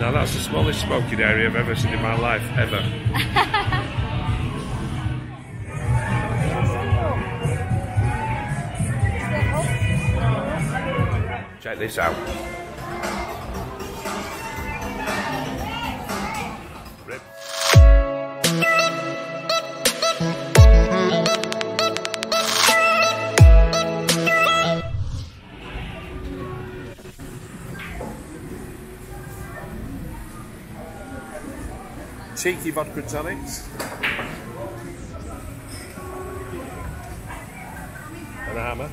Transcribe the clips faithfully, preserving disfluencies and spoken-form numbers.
Now that's the smallest smoking area I've ever seen in my life, ever. Check this out. Cheeky vodka tonics and a hammer.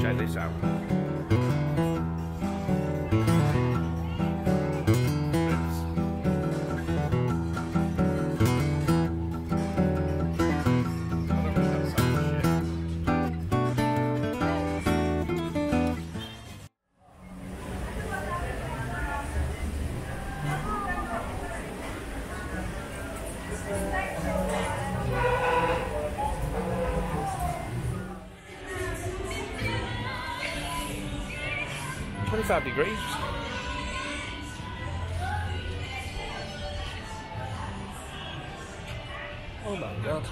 Check this out. twenty-five degrees. Oh my God.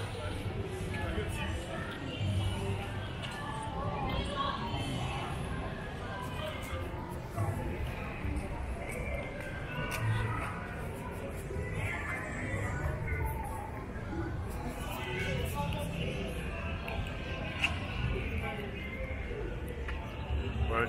Right.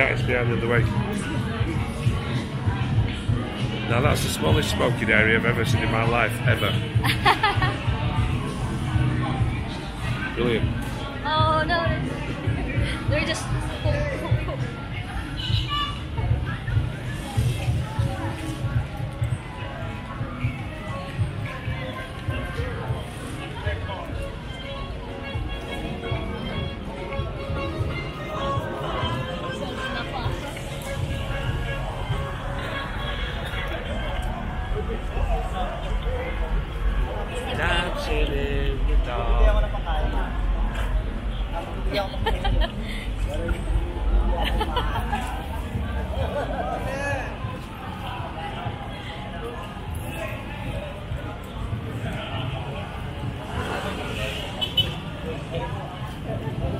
out, it's behind the other way. Now that's the smallest smoking area I've ever seen in my life, ever. Brilliant. Oh no, they're just...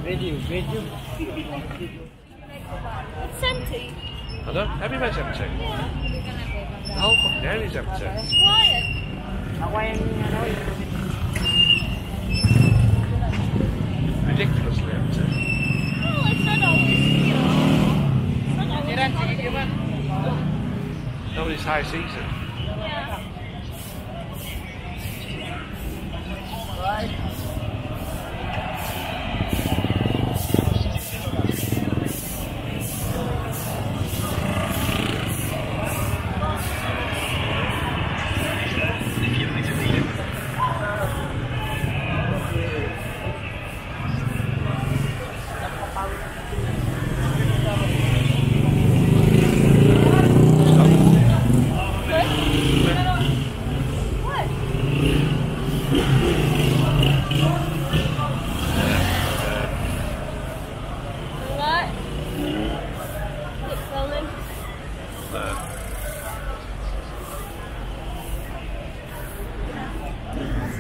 Video, video. It's empty. Hello? Everywhere's empty. Yeah. The whole fucking area's empty. It's quiet. Ridiculously empty. Well, it's not always, you know. It's not always empty. No, it's high season. Yeah. Right.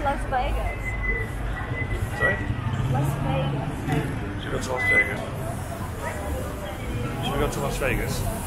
Las Vegas. Sorry? Las Vegas. Should we go to Las Vegas? Should we go to Las Vegas?